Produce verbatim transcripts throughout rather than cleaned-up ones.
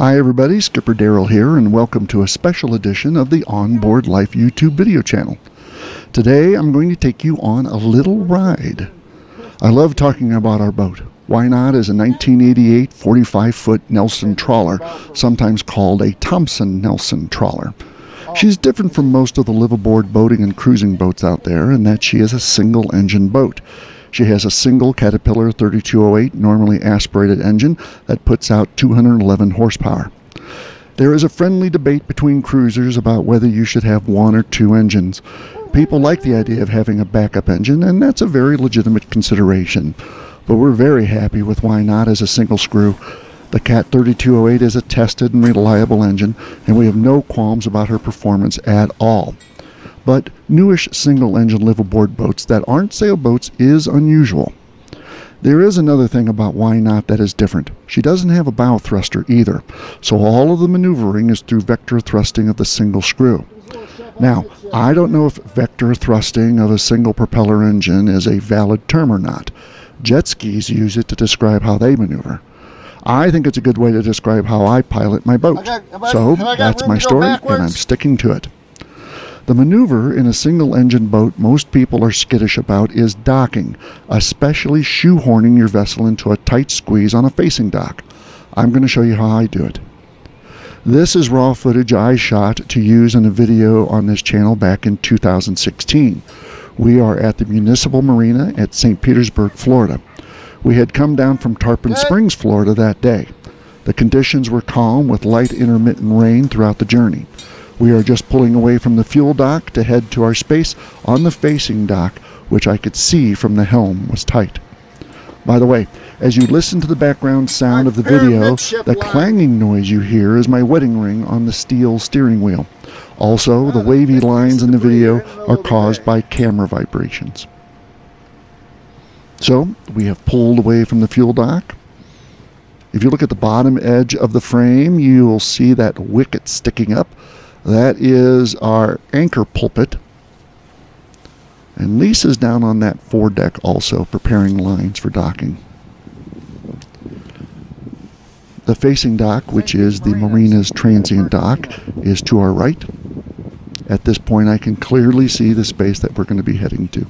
Hi everybody, Skipper Darrell here, and welcome to a special edition of the Onboard Life YouTube video channel. Today I'm going to take you on a little ride. I love talking about our boat. Why Knot is a nineteen eighty-eight forty-five foot Nelson trawler, sometimes called a Thompson Nelson trawler. She's different from most of the live-aboard boating and cruising boats out there in that she is a single-engine boat. She has a single Caterpillar thirty-two oh eight normally aspirated engine that puts out two hundred eleven horsepower. There is a friendly debate between cruisers about whether you should have one or two engines. People like the idea of having a backup engine, and that's a very legitimate consideration. But we're very happy with Why Knot as a single screw. The Cat thirty-two oh eight is a tested and reliable engine, and we have no qualms about her performance at all. But newish single-engine live-aboard boats that aren't sailboats is unusual. There is another thing about Why Knot that is different. She doesn't have a bow thruster either, so all of the maneuvering is through vector thrusting of the single screw. Now, I don't know if vector thrusting of a single propeller engine is a valid term or not. Jet skis use it to describe how they maneuver. I think it's a good way to describe how I pilot my boat. So that's my story, and I'm sticking to it. The maneuver in a single-engine boat most people are skittish about is docking, especially shoehorning your vessel into a tight squeeze on a facing dock. I'm going to show you how I do it. This is raw footage I shot to use in a video on this channel back in two thousand sixteen. We are at the Municipal Marina at Saint Petersburg, Florida. We had come down from Tarpon Springs, Florida that day. The conditions were calm with light intermittent rain throughout the journey. We are just pulling away from the fuel dock to head to our space on the facing dock, which I could see from the helm was tight. By the way, as you listen to the background sound of the video, the clanging noise you hear is my wedding ring on the steel steering wheel. Also, the wavy lines in the video are caused by camera vibrations. So, we have pulled away from the fuel dock. If you look at the bottom edge of the frame, you'll see that wicket sticking up. That is our anchor pulpit. And Lisa's down on that foredeck also, preparing lines for docking. The facing dock, which is the marina's transient dock, is to our right. At this point, I can clearly see the space that we're going to be heading to.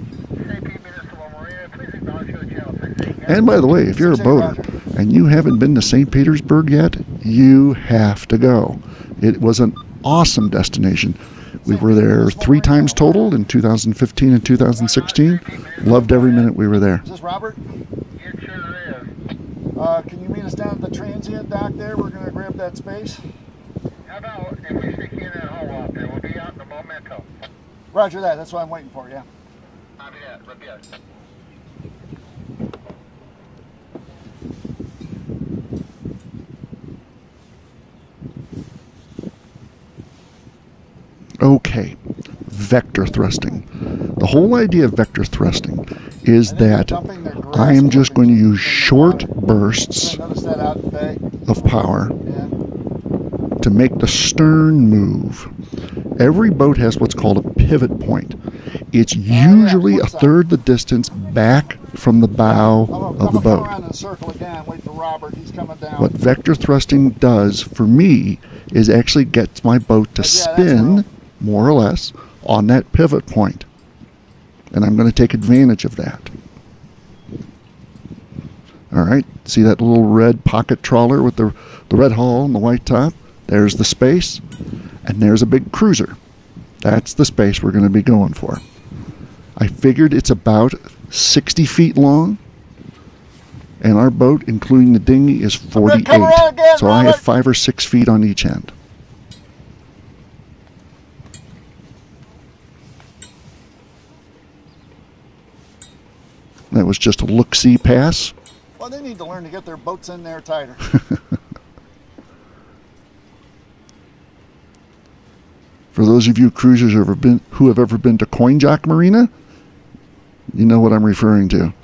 And by the way, if you're a boater and you haven't been to Saint Petersburg yet, you have to go. It was an awesome destination. We were there three times total in two thousand fifteen and two thousand sixteen. Loved every minute we were there. Is this Robert? It sure is. Uh, can you meet us down at the transient dock there? We're going to grab that space. How about if we stick you in that hole out there? We'll be out in the Momento. Roger that. That's what I'm waiting for, yeah. Copy that. Look at it. Okay, vector thrusting. The whole idea of vector thrusting is that I am just going to use short bursts of power to make the stern move. Every boat has what's called a pivot point. It's usually a third the distance back from the bow of the boat. What vector thrusting does for me is actually gets my boat to spin, more or less, on that pivot point. And I'm going to take advantage of that. All right, see that little red pocket trawler with the, the red hull and the white top? There's the space, and there's a big cruiser. That's the space we're going to be going for. I figured it's about sixty feet long, and our boat, including the dinghy, is forty-eight. So I have five or six feet on each end. That was just a look-see pass. Well, they need to learn to get their boats in there tighter. For those of you cruisers who have ever been, who have ever been to Coinjock Marina, you know what I'm referring to.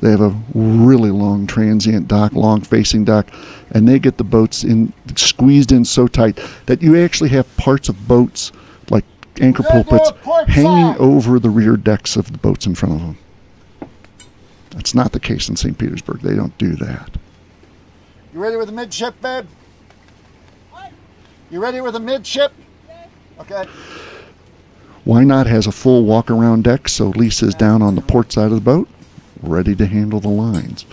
They have a really long transient dock, long facing dock, and they get the boats in squeezed in so tight that you actually have parts of boats like anchor pulpits hanging over the rear decks of the boats in front of them. That's not the case in Saint Petersburg. They don't do that. You ready with the midship, babe? What? You ready with the midship? Yes. Okay. Why Knot has a full walk-around deck, so Lisa's down on the port side of the boat, ready to handle the lines.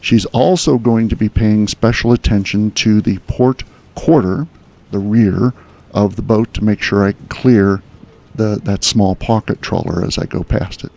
She's also going to be paying special attention to the port quarter, the rear of the boat, to make sure I can clear the, that small pocket trawler as I go past it.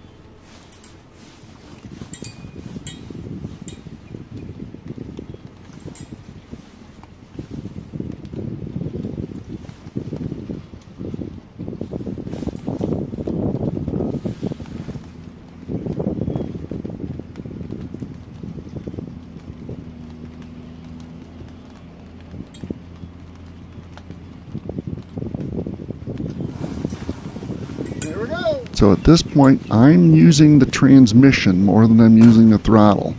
So at this point, I'm using the transmission more than I'm using the throttle.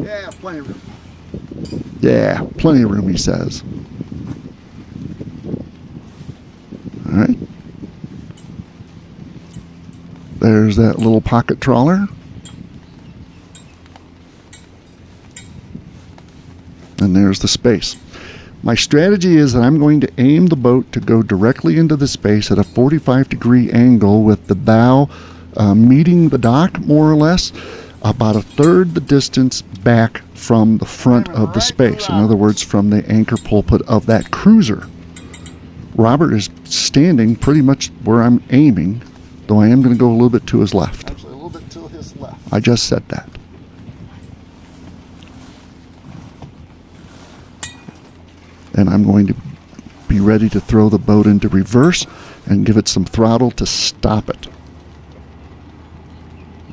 Yeah, plenty of room. Yeah, plenty of room, he says. All right. There's that little pocket trawler. And there's the space. My strategy is that I'm going to aim the boat to go directly into the space at a forty-five degree angle with the bow uh, meeting the dock, more or less, about a third the distance back from the front of the space. In other words, from the anchor pulpit of that cruiser. Robert is standing pretty much where I'm aiming, though I am going to go a little bit to his left. Actually, a little bit to his left. I just said that. And I'm going to be ready to throw the boat into reverse and give it some throttle to stop it.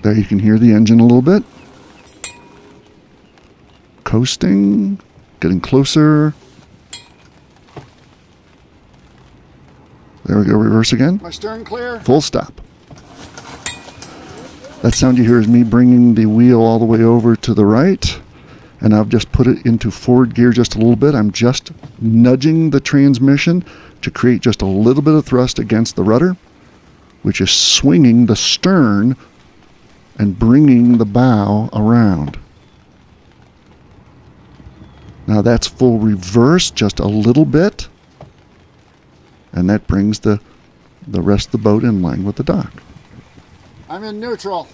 There you can hear the engine a little bit. Coasting, getting closer. There we go, reverse again. My stern clear. Full stop. That sound you hear is me bringing the wheel all the way over to the right. And I've just put it into forward gear just a little bit. I'm just nudging the transmission to create just a little bit of thrust against the rudder, which is swinging the stern and bringing the bow around. Now that's full reverse just a little bit, and that brings the, the rest of the boat in line with the dock. I'm in neutral.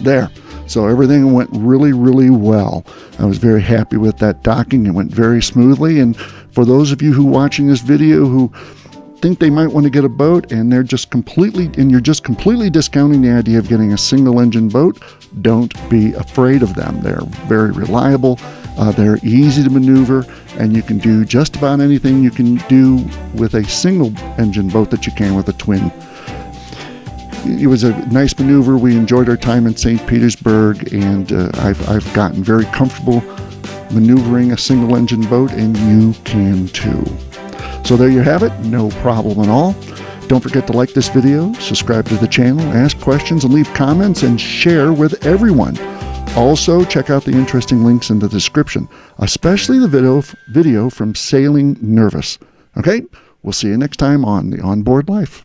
There. So everything went really, really well. I was very happy with that docking. It went very smoothly. And for those of you who are watching this video who think they might want to get a boat and they're just completely, and you're just completely discounting the idea of getting a single engine boat, don't be afraid of them. They're very reliable. Uh, they're easy to maneuver, and you can do just about anything you can do with a single engine boat that you can with a twin. It was a nice maneuver. We enjoyed our time in Saint Petersburg, and uh, I've, I've gotten very comfortable maneuvering a single engine boat, and you can too. So there you have it, no problem at all. Don't forget to like this video, subscribe to the channel, ask questions, and leave comments, and share with everyone. Also, check out the interesting links in the description, especially the video, video from Sailing Nervous. Okay, we'll see you next time on the Onboard Life.